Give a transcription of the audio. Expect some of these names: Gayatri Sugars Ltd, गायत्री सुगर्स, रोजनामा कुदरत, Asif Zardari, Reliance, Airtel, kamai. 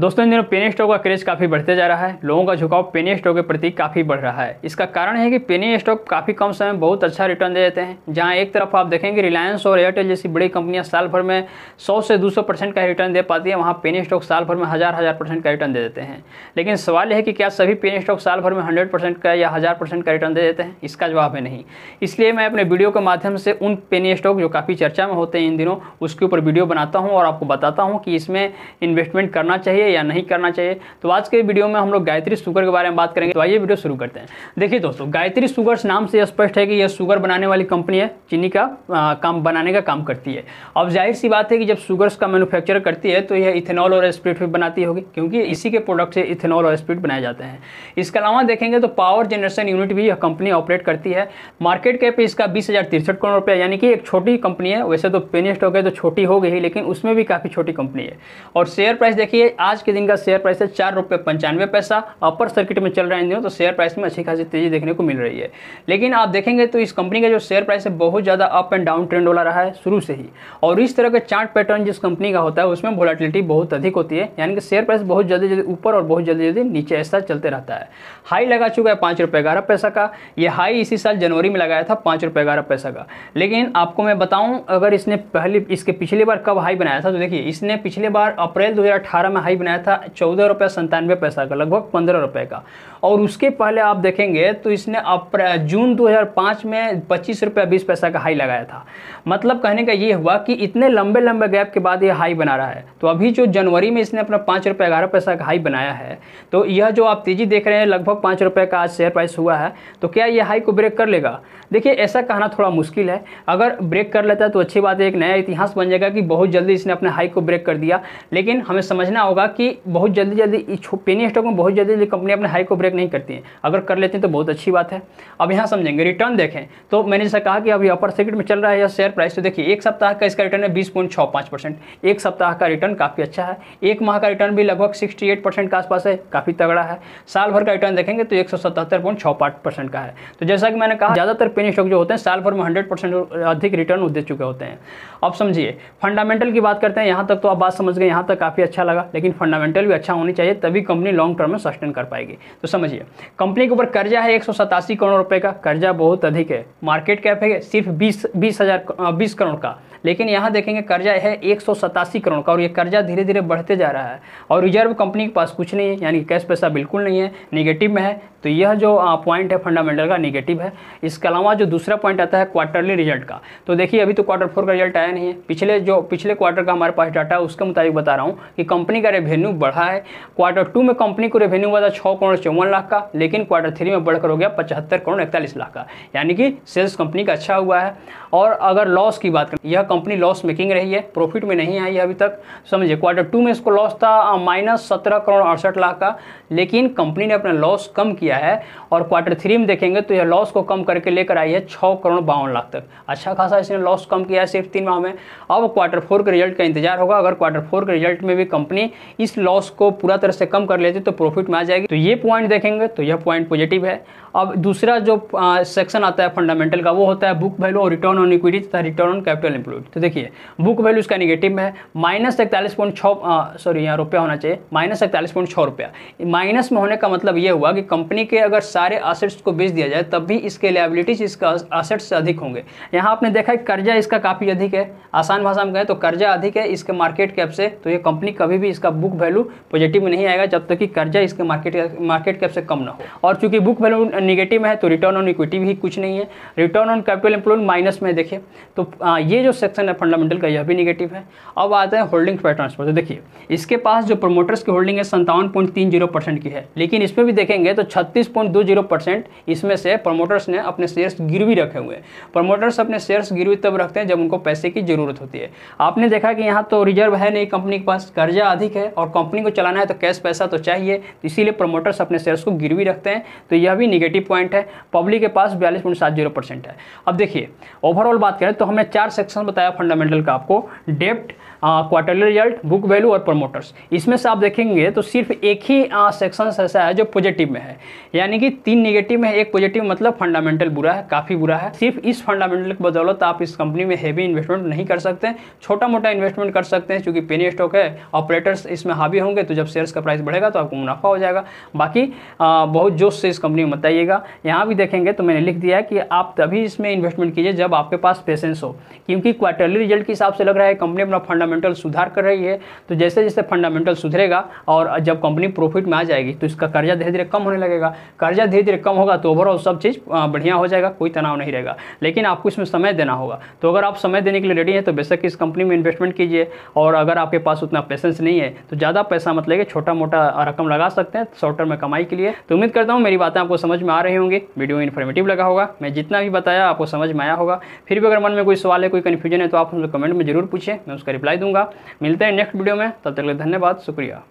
दोस्तों इन दिनों penny stock का क्रेज काफ़ी बढ़ते जा रहा है। लोगों का झुकाव पेनी स्टॉक के प्रति काफ़ी बढ़ रहा है। इसका कारण है कि पेनी स्टॉक काफ़ी कम समय में बहुत अच्छा रिटर्न दे देते हैं। जहां एक तरफ आप देखेंगे रिलायंस और एयरटेल जैसी बड़ी कंपनियां साल भर में 100 से 200% का रिटर्न दे पाती है, वहाँ पेनी स्टॉक साल भर में हज़ार % का रिटर्न दे देते हैं। लेकिन सवाल यह है कि क्या सभी पेनी स्टॉक साल भर में 100% का या 1000% का रिटर्न दे देते हैं? इसका जवाब है नहीं। इसलिए मैं अपने वीडियो के माध्यम से उन पेनी स्टॉक जो काफ़ी चर्चा में होते हैं इन दिनों, उसके ऊपर वीडियो बनाता हूँ और आपको बताता हूँ कि इसमें इन्वेस्टमेंट करना चाहिए या नहीं करना चाहिए। तो आज के वीडियो में हम लोग गायत्री सुगर के बारे में बात करेंगे। तो आइए वीडियो शुरू करते हैं। देखिए दोस्तों, गायत्री सुगर्स नाम से स्पष्ट है कि यह शुगर बनाने वाली कंपनी है, चीनी का काम बनाने का काम करती है। अब जाहिर सी बात है कि जब शुगर्स का मैन्युफैक्चर करती है तो यह इथेनॉल और स्पिरिट भी बनाती होगी, क्योंकि इसी के प्रोडक्ट से इथेनॉल और स्पिरिट बनाए जाते हैं। इसके अलावा देखेंगे तो पावर जनरेशन यूनिट भी यह कंपनी ऑपरेट करती है। मार्केट कैप इसका 20,063 करोड़ रुपया, यानी कि एक छोटी कंपनी है। वैसे तो पेनी स्टॉक है तो छोटी हो गई, लेकिन उसमें भी काफ़ी छोटी कंपनी है। और शेयर प्राइस देखिए, आज के दिन का शेयर प्राइस है 4.95 रुपये। अपर सर्किट में चल रहा है इन दिनों, तो शेयर प्राइस में अच्छी खासी तेजी देखने को मिल रही है। लेकिन आप देखेंगे तो इस कंपनी का जो शेयर प्राइस है बहुत ज़्यादा अप एंड डाउन ट्रेंड वाला रहा है शुरू से ही। और इस तरह का चार्ट पैटर्न जिस कंपनी का होता है उसमें वोलेटिलिटी बहुत अधिक होती है, यानी कि शेयर प्राइस बहुत जल्दी जल्दी ऊपर और बहुत जल्दी जल्दी नीचे ऐसा चलते रहता है। हाई लगा चुका है 5.11 रुपये का। यह हाई इसी साल जनवरी में लगाया था 5.11 रुपये का। लेकिन आपको मैं बताऊँ, अगर इसने पिछली बार कब हाई बनाया था, तो देखिए इसने पिछले बार अप्रैल 2018 में हाई बनाया था 14.97 रुपये का, लगभग 15 रुपये का। और उसके पहले आप देखेंगे तो इसने जून 2005 में 25.20 रुपये का हाई लगाया था। मतलब कहने का ये हुआ कि इतने लंबे लंबे गैप के बाद ये हाई बना रहा है। तो अभी जो जनवरी में इसने अपना 5.11 रुपये का हाई बनाया है, तो यह जो आप तेजी देख रहे हैं लगभग 5 रुपये का आज शेयर प्राइस हुआ है। तो क्या यह हाई को ब्रेक कर लेगा? देखिए ऐसा कहना थोड़ा मुश्किल है। अगर ब्रेक कर लेता है तो अच्छी बात है, एक नया इतिहास बन जाएगा कि बहुत जल्दी इसने अपने हाई को ब्रेक कर दिया। लेकिन हमें समझना होगा कि बहुत जल्दी जल्दी पेनी स्टॉक में बहुत जल्दी जल्दी कंपनी अपने हाई को ब्रेक नहीं करती है। अगर कर लेते हैं तो बहुत अच्छी बात है। अब यहाँ समझेंगे रिटर्न देखें तो मैंने जैसे कहा कि अभी अपर सर्किट में चल रहा है यह शेयर प्राइस। तो देखिए एक सप्ताह का इसका रिटर्न है 20.65%। एक सप्ताह का रिटर्न काफ़ी अच्छा है। एक माह का रिटर्न भी लगभग 68% के आसपास है, काफ़ी तगड़ा है। साल भर का रिटर्न देखेंगे तो 177.65% का है। तो जैसा कि मैंने कहा ज़्यादातर पेनी स्टॉक जो होते हैं साल भर में 100% अधिक रिटर्न दे चुके होते हैं। अब समझिए फंडामेंटल की बात करते हैं। यहाँ तक तो आप बात समझ गए, यहाँ तक काफ़ी अच्छा लगा, लेकिन फंडामेंटल भी अच्छा होनी चाहिए तभी कंपनी लॉन्ग टर्म में सस्टेन कर पाएगी। तो समझिए कंपनी के ऊपर कर्जा है 187 करोड़ रुपए का, कर्जा बहुत अधिक है। मार्केट कैप है सिर्फ 20 करोड़ का, लेकिन यहाँ देखेंगे कर्जा है 187 करोड़ का। और ये कर्जा धीरे धीरे बढ़ते जा रहा है। और रिजर्व कंपनी के पास कुछ नहीं है, यानी कैश पैसा बिल्कुल नहीं है, निगेटिव में है। तो यह जो पॉइंट है फंडामेंटल का निगेटिव है। इसके अलावा जो दूसरा पॉइंट आता है क्वार्टरली रिजल्ट का, तो देखिए अभी तो क्वार्टर 4 का रिजल्ट आया नहीं है। पिछले क्वार्टर का हमारे पास डाटा है उसके मुताबिक बता रहा हूँ कि कंपनी का रेवेन्यू बढ़ा है। क्वार्टर 2 में कंपनी को रेवेन्यू हुआ था 6.54 करोड़ का, लेकिन क्वार्टर 3 में बढ़कर हो गया 75.41 करोड़ का, यानी कि सेल्स कंपनी का अच्छा हुआ है। और अगर लॉस की बात करें, यह कंपनी लॉस मेकिंग रही है, प्रॉफिट में नहीं आई है अभी तक। समझिए क्वार्टर 2 में इसको लॉस था -17.68 करोड़ का, लेकिन कंपनी ने अपना लॉस कम किया है। और क्वार्टर 3 में देखेंगे तो यह लॉस को कम करके लेकर आई है 6.52 करोड़ तक। अच्छा खासा इसने लॉस कम किया है सिर्फ 3 माह में। अब क्वार्टर 4 के रिजल्ट का इंतजार होगा। अगर क्वार्टर 4 के रिजल्ट में भी कंपनी इस लॉस को पूरा तरह से कम कर लेती तो प्रॉफिट में आ जाएगी। तो ये पॉइंट देखेंगे तो यह पॉइंट पॉजिटिव है। अब दूसरा जो सेक्शन आता है फंडामेंटल का वो होता है बुक वैल्यू और रिटर्न ऑन इक्विटी तथा रिटर्न ऑन कैपिटल एम्प्लॉयड। तो देखिए बुक वैल्यू इसका निगेटिव है -41.6 रुपया। माइनस में होने का मतलब यह हुआ कि कंपनी के अगर सारे एसेट्स को बेच दिया जाए तब भी इसके लायबिलिटीज इसका एसेट्स से अधिक होंगे। यहाँ आपने देखा है कर्जा इसका काफ़ी अधिक है। आसान भाषा में कहें तो कर्जा अधिक है इसके मार्केट कैप से। तो ये कंपनी कभी भी इसका बुक वैल्यू पॉजिटिव में नहीं आएगा जब तक कि कर्जा इसके मार्केट कैप से कम ना हो। और चूंकि बुक वैल्यू निगेटिव है तो रिटर्न ऑन इक्विटी भी कुछ नहीं है। Return on capital employed minus में देखिए। तो ये जो सेक्शन है फंडामेंटल का यह भी निगेटिव है। अब आते हैं होल्डिंग पैटर्न पर। तो देखिए इसके पास जो प्रमोटर्स की होल्डिंग है 57.30% की है, लेकिन इसमें भी देखेंगे तो 36.20% इसमें से प्रमोटर्स ने अपने शेयर्स गिरवी रखे हुए हैं। प्रमोटर्स अपने शेयर्स गिरवी तब रखते हैं जब उनको पैसे की जरूरत होती है। आपने देखा कि यहाँ तो रिजर्व है नहीं, कंपनी के पास कर्जा अधिक है और कंपनी को चलाना है तो कैश पैसा तो चाहिए, इसीलिए प्रमोटर्स अपने शेयर्स को गिरवी रखते हैं। तो यह भी निगेटिव पॉइंट है। पब्लिक के पास 42.70% है। अब देखिए ओवरऑल बात करें तो हमने 4 सेक्शन बताया फंडामेंटल का आपको, डेप्ट, क्वार्टरली रिजल्ट, बुक वैल्यू और प्रमोटर्स। इसमें से आप देखेंगे तो सिर्फ एक ही सेक्शन ऐसा है जो पॉजिटिव में है, यानी कि 3 निगेटिव में 1 पॉजिटिव, मतलब फंडामेंटल बुरा है, काफ़ी बुरा है। सिर्फ इस फंडामेंटल की बदौलत आप इस कंपनी में हैवी इन्वेस्टमेंट नहीं कर सकते, छोटा मोटा इन्वेस्टमेंट कर सकते हैं। चूँकि पेनी स्टॉक है, ऑपरेटर्स इसमें इसमें हावी होंगे तो जब शेयर्स का प्राइस बढ़ेगा तो आपको मुनाफा हो जाएगा। बाकी बहुत जोश से इस कंपनी में बताइएगा। यहाँ भी देखेंगे तो मैंने लिख दिया है कि आप तभी इसमें इन्वेस्टमेंट कीजिए जब आपके पास पेशेंस हो, क्योंकि क्वार्टरली रिजल्ट के हिसाब से लग रहा है कंपनी अपना फंडामेंटल सुधार कर रही है। तो जैसे जैसे फंडामेंटल सुधरेगा और जब कंपनी प्रॉफिट में आ जाएगी तो इसका कर्जा धीरे धीरे कम होने लगेगा। कर्जा धीरे धीरे कम होगा तो ओवरऑल सब चीज़ बढ़िया हो जाएगा, कोई तनाव नहीं रहेगा। लेकिन आपको इसमें समय देना होगा। तो अगर आप समय देने के लिए रेडी हैं तो बेशक इस कंपनी में इन्वेस्टमेंट कीजिए, और अगर आपके पास उतना पेशेंस नहीं है तो ज़्यादा पैसा मत लगे, छोटा मोटा रकम लगा सकते हैं शॉर्ट टर्म में कमाई के लिए। तो उम्मीद करता हूँ मेरी बातें आपको समझ में आ रही होंगी, वीडियो इन्फॉर्मेटिव लगा होगा, मैं जितना भी बताया आपको समझ में आया होगा। फिर भी अगर मन में कोई सवाल है, कोई कन्फ्यूजन है तो आप मुझे कमेंट में जरूर पूछें, मैं उसका रिप्लाई दूंगा। मिलते हैं नेक्स्ट वीडियो में, तब तक के लिए धन्यवाद, शुक्रिया।